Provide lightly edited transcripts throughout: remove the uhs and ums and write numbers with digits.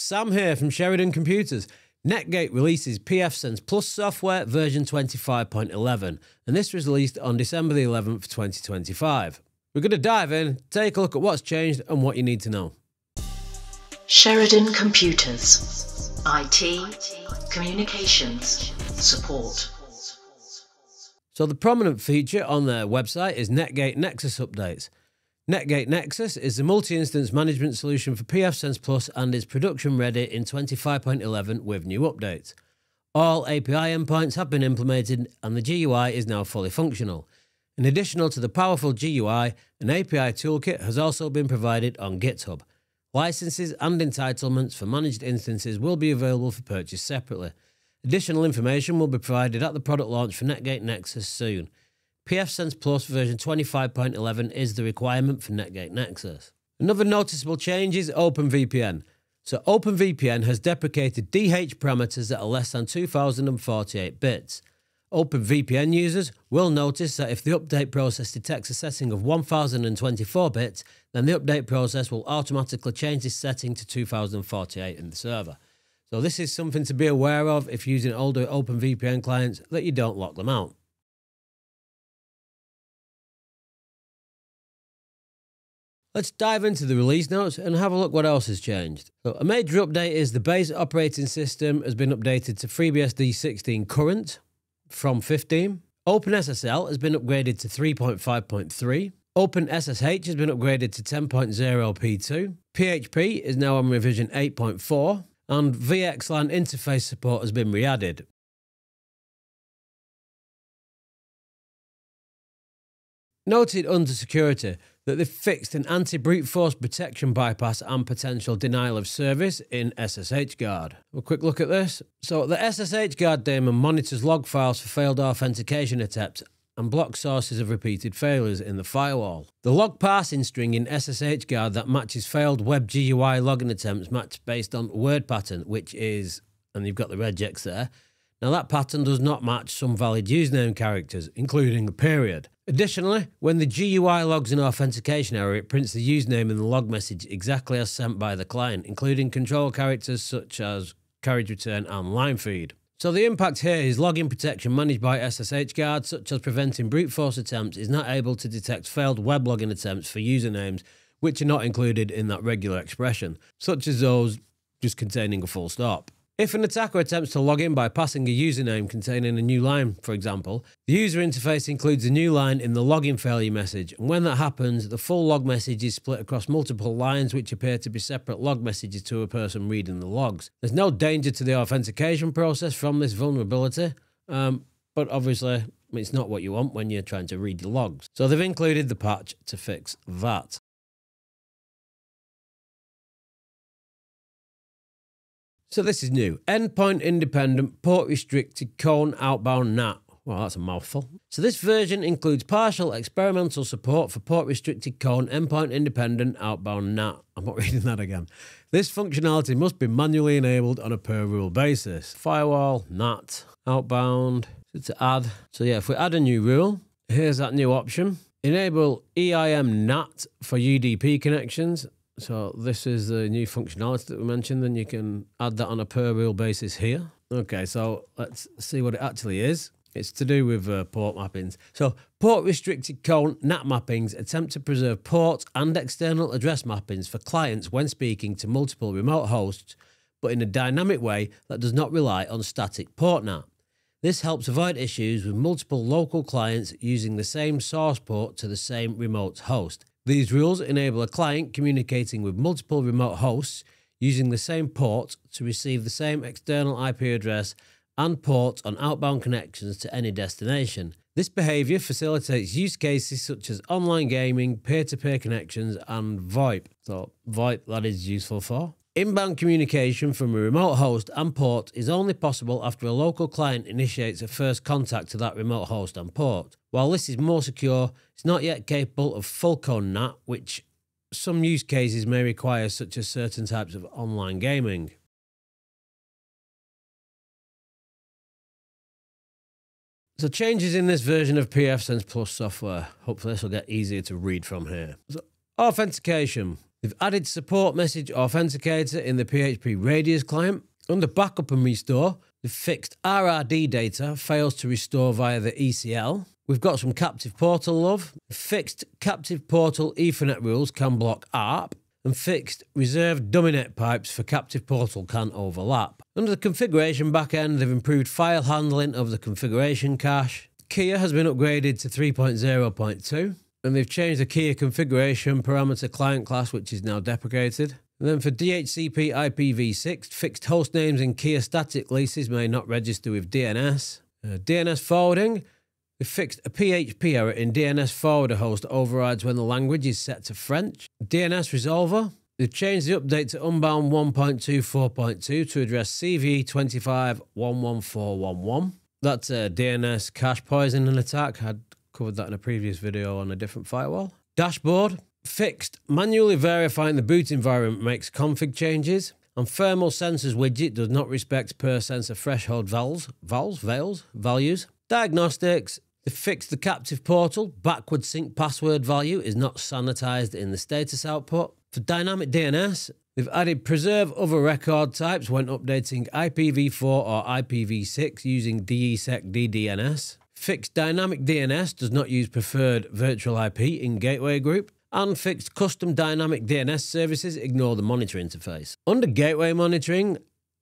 Sam here from Sheridan Computers. Netgate releases pfSense Plus software version 25.11, and this was released on December the 11th, 2025. We're going to dive in, take a look at what's changed and what you need to know. Sheridan Computers, IT, communications, support. So the prominent feature on their website is Netgate Nexus updates. Netgate Nexus is the multi-instance management solution for pfSense Plus and is production ready in 25.11 with new updates. All API endpoints have been implemented and the GUI is now fully functional. In addition to the powerful GUI, an API toolkit has also been provided on GitHub. Licenses and entitlements for managed instances will be available for purchase separately. Additional information will be provided at the product launch for Netgate Nexus soon. pfSense Plus version 25.11 is the requirement for Netgate Nexus. Another noticeable change is OpenVPN. So OpenVPN has deprecated DH parameters that are less than 2048 bits. OpenVPN users will notice that if the update process detects a setting of 1024 bits, then the update process will automatically change this setting to 2048 in the server. So this is something to be aware of if using older OpenVPN clients, that you don't lock them out. Let's dive into the release notes and have a look what else has changed. So a major update is the base operating system has been updated to FreeBSD 16 current from 15. OpenSSL has been upgraded to 3.5.3. OpenSSH has been upgraded to 10.0p2. PHP is now on revision 8.4. And VXLAN interface support has been re-added. Noted under security that they've fixed an anti-brute force protection bypass and potential denial of service in SSH guard. A quick look at this. So the SSH guard daemon monitors log files for failed authentication attempts and blocks sources of repeated failures in the firewall. The log parsing string in SSH guard that matches failed web GUI logging attempts match based on word pattern, which is, and you've got the regex there. Now that pattern does not match some valid username characters, including a period. Additionally, when the GUI logs an authentication error, it prints the username in the log message exactly as sent by the client, including control characters such as carriage return and line feed. So the impact here is login protection managed by SSH guard, such as preventing brute force attempts, is not able to detect failed web login attempts for usernames, which are not included in that regular expression, such as those just containing a full stop. If an attacker attempts to log in by passing a username containing a new line, for example, the user interface includes a new line in the login failure message, and when that happens, the full log message is split across multiple lines which appear to be separate log messages to a person reading the logs. There's no danger to the authentication process from this vulnerability, but obviously it's not what you want when you're trying to read the logs. So they've included the patch to fix that. So this is new. Endpoint independent port restricted cone outbound NAT. Well, that's a mouthful. So this version includes partial experimental support for port restricted cone endpoint independent outbound NAT. I'm not reading that again. This functionality must be manually enabled on a per rule basis. Firewall, NAT, outbound, to add. So yeah, if we add a new rule, here's that new option. Enable EIM-NAT for UDP connections. So this is the new functionality that we mentioned, and you can add that on a per rule basis here. Okay, so let's see what it actually is. It's to do with port mappings. So port restricted cone NAT mappings attempt to preserve port and external address mappings for clients when speaking to multiple remote hosts, but in a dynamic way that does not rely on static port NAT. This helps avoid issues with multiple local clients using the same source port to the same remote host. These rules enable a client communicating with multiple remote hosts using the same port to receive the same external IP address and port on outbound connections to any destination. This behavior facilitates use cases such as online gaming, peer-to-peer connections, and VoIP. So VoIP, that is useful for. Inbound communication from a remote host and port is only possible after a local client initiates a first contact to that remote host and port. While this is more secure, it's not yet capable of full cone NAT, which some use cases may require, such as certain types of online gaming. So changes in this version of pfSense Plus software. Hopefully this will get easier to read from here. So authentication. They've added support message authenticator in the PHP radius client. Under backup and restore, they've fixed RRD data fails to restore via the ECL. We've got some captive portal love. Fixed captive portal Ethernet rules can block ARP. And fixed reserved DummyNet pipes for captive portal can overlap. Under the configuration backend, they've improved file handling of the configuration cache. Kea has been upgraded to 3.0.2. And they've changed the Kea configuration parameter client class, which is now deprecated. And then for DHCP IPv6, fixed host names in Kea static leases may not register with DNS. DNS forwarding, they fixed a PHP error in DNS forwarder host overrides when the language is set to French. DNS resolver, they've changed the update to Unbound 1.2.4.2 to address CVE-2511411. That's a DNS cache poisoning attack. I'd covered that in a previous video on a different firewall. Dashboard, fixed manually verifying the boot environment makes config changes. And thermal sensors widget does not respect per sensor threshold values. Diagnostics, they fixed the captive portal. Backward sync password value is not sanitized in the status output. For dynamic DNS, they've added preserve other record types when updating IPv4 or IPv6 using DESEC DDNS. Fixed dynamic DNS does not use preferred virtual IP in gateway group. And fixed custom dynamic DNS services ignore the monitor interface. Under gateway monitoring,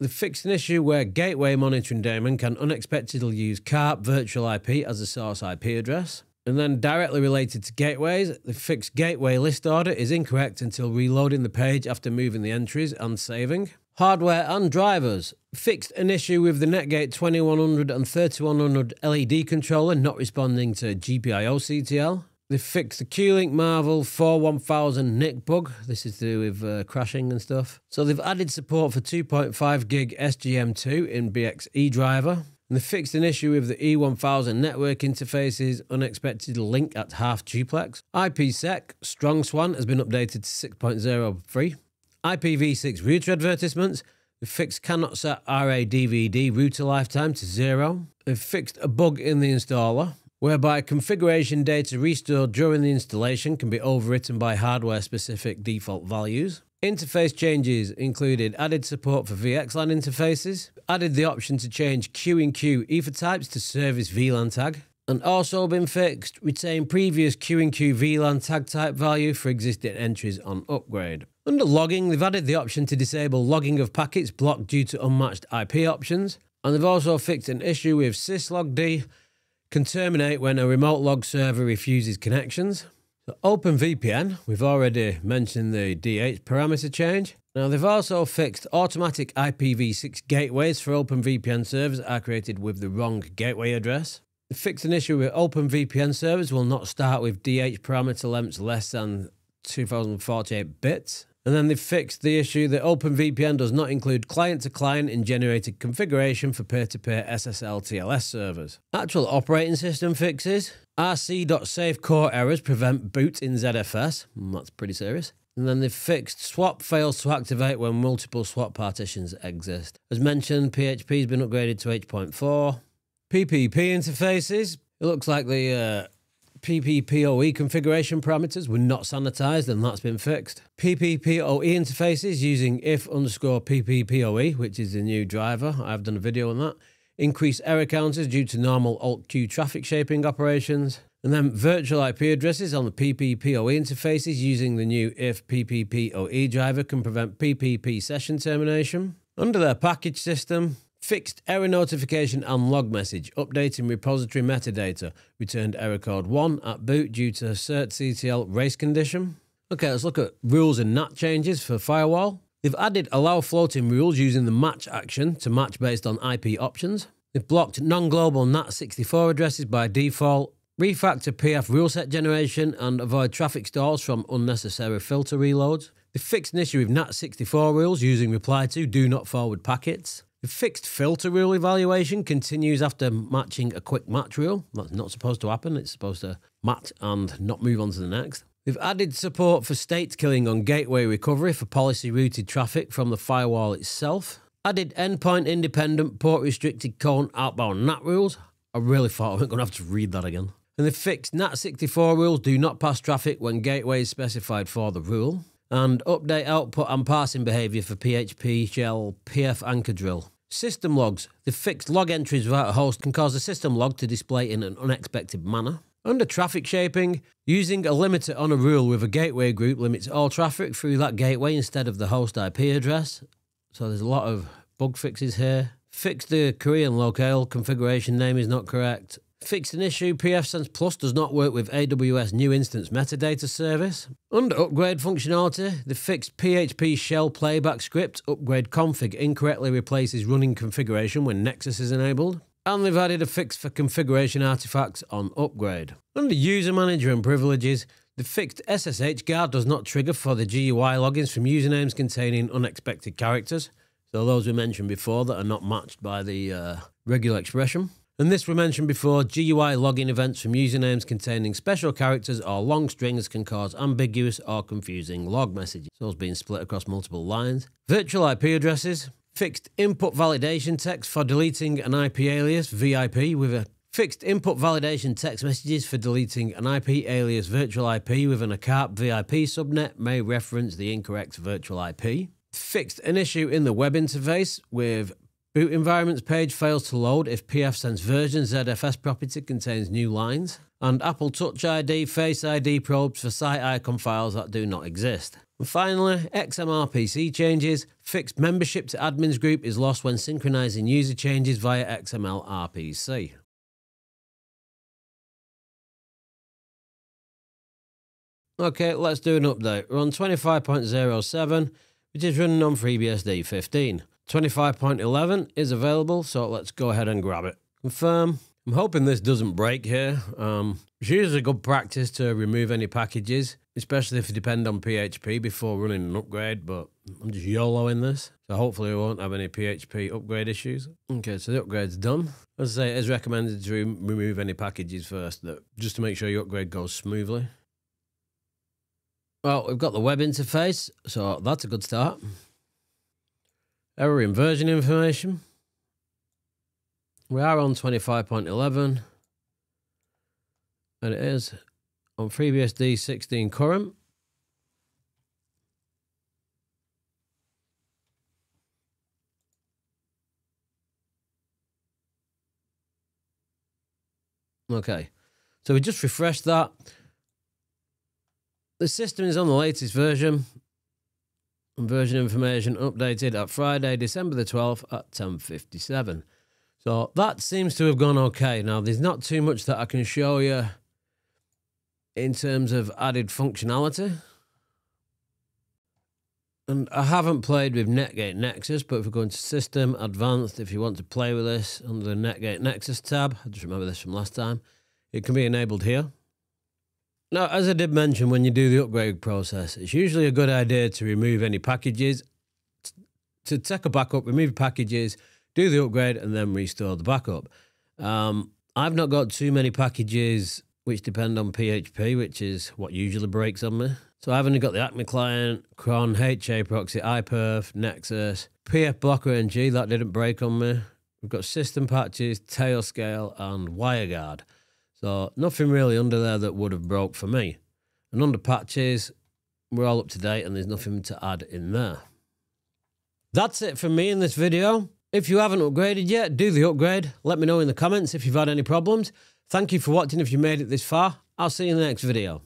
they fixed an issue where gateway monitoring daemon can unexpectedly use CARP virtual IP as a source IP address. And then directly related to gateways, the fixed gateway list order is incorrect until reloading the page after moving the entries and saving. Hardware and drivers, fixed an issue with the Netgate 2100 and 3100 LED controller not responding to GPIO CTL. They fixed the Q-Link Marvel 41000 NIC bug. This is to do with crashing and stuff. So they've added support for 2.5 gig SGM2 in BXE driver. And they fixed an issue with the E1000 network interface's unexpected link at half duplex. IPsec StrongSwan has been updated to 6.03. IPv6 router advertisements. They fixed cannot set RADVD router lifetime to 0. They've fixed a bug in the installer whereby configuration data restored during the installation can be overwritten by hardware-specific default values. Interface changes included added support for VXLAN interfaces, added the option to change Q&Q ether types to service VLAN tag, and also been fixed, retain previous Q&Q VLAN tag type value for existing entries on upgrade. Under logging, they've added the option to disable logging of packets blocked due to unmatched IP options, and they've also fixed an issue with syslogd, can terminate when a remote log server refuses connections. So OpenVPN, we've already mentioned the DH parameter change. Now they've also fixed automatic IPv6 gateways for OpenVPN servers are created with the wrong gateway address. They fixed an issue with OpenVPN servers will not start with DH parameter lengths less than 2048 bits. And then they've fixed the issue that OpenVPN does not include client-to-client in generated configuration for peer-to-peer SSL TLS servers. Actual operating system fixes. RC.safe core errors prevent boot in ZFS. That's pretty serious. And then they've fixed swap fails to activate when multiple swap partitions exist. As mentioned, PHP has been upgraded to 8.4. PPP interfaces. It looks like the PPPoE configuration parameters were not sanitized, and that's been fixed. PPPoE interfaces using if_PPPoE, which is the new driver. I've done a video on that. Increase error counters due to normal Alt-Q traffic shaping operations. And then virtual IP addresses on the PPPoE interfaces using the new if_PPPoE driver can prevent PPP session termination. Under their package system, fixed error notification and log message, updating repository metadata, returned error code 1 at boot due to certctl race condition. Okay, let's look at rules and NAT changes for firewall. They've added allow floating rules using the match action to match based on IP options. They've blocked non-global NAT64 addresses by default, refactor PF rule set generation and avoid traffic stalls from unnecessary filter reloads. They've fixed an issue with NAT64 rules using reply to do not forward packets. The fixed filter rule evaluation continues after matching a quick match rule. That's not supposed to happen. It's supposed to match and not move on to the next. They've added support for state killing on gateway recovery for policy routed traffic from the firewall itself. Added endpoint independent port restricted cone outbound NAT rules. I really thought I wasn't going to have to read that again. And the fixed NAT64 rules do not pass traffic when gateway is specified for the rule. and update output and parsing behaviour for PHP shell PF anchor drill. System logs. The fixed log entries without a host can cause the system log to display in an unexpected manner. Under traffic shaping, using a limiter on a rule with a gateway group limits all traffic through that gateway instead of the host IP address. So there's a lot of bug fixes here. Fix the Korean locale configuration name is not correct. Fixed an issue, pfSense Plus does not work with AWS New Instance Metadata Service. Under upgrade functionality, the fixed PHP shell playback script upgrade config incorrectly replaces running configuration when Nexus is enabled. And they've added a fix for configuration artifacts on upgrade. Under user manager and privileges, the fixed SSH guard does not trigger for the GUI logins from usernames containing unexpected characters. So those we mentioned before that are not matched by the regular expression. And this we mentioned before, GUI login events from usernames containing special characters or long strings can cause ambiguous or confusing log messages. So it's being split across multiple lines. Virtual IP addresses. Fixed input validation text for deleting an IP alias VIP with a fixed input validation text messages for deleting an IP alias virtual IP within a CARP VIP subnet may reference the incorrect virtual IP. Fixed an issue in the web interface with boot environments page fails to load if pfSense version ZFS property contains new lines. And Apple Touch ID, Face ID probes for site icon files that do not exist. And finally, XMLRPC changes. Fixed membership to admins group is lost when synchronizing user changes via XMLRPC. Okay, let's do an update. We're on 25.07, which is running on FreeBSD 15. 25.11 is available, so let's go ahead and grab it. Confirm. I'm hoping this doesn't break here. It's usually good practice to remove any packages, especially if you depend on PHP before running an upgrade, but I'm just YOLOing this. So hopefully we won't have any PHP upgrade issues. Okay, so the upgrade's done. As I say, it is recommended to remove any packages first, just to make sure your upgrade goes smoothly. Well, we've got the web interface, so that's a good start. Error in version information. We are on 25.11, and it is on FreeBSD 16 current. Okay, so we just refreshed that. The system is on the latest version. Version information updated at Friday, December the 12th at 10:57. So that seems to have gone okay. Now, there's not too much that I can show you in terms of added functionality. And I haven't played with Netgate Nexus, but if we're going to System, Advanced, if you want to play with this under the Netgate Nexus tab, I just remember this from last time, it can be enabled here. Now, as I did mention, when you do the upgrade process, it's usually a good idea to remove any packages, to take a backup, remove packages, do the upgrade, and then restore the backup. I've not got too many packages which depend on PHP, which is what usually breaks on me. So I've only got the Acme client, cron, HA proxy, iperf, nexus, PF blocker ng, that didn't break on me. We've got system patches, tailscale, and WireGuard. So nothing really under there that would have broke for me. And under patches, we're all up to date and there's nothing to add in there. That's it from me in this video. If you haven't upgraded yet, do the upgrade. Let me know in the comments if you've had any problems. Thank you for watching if you made it this far. I'll see you in the next video.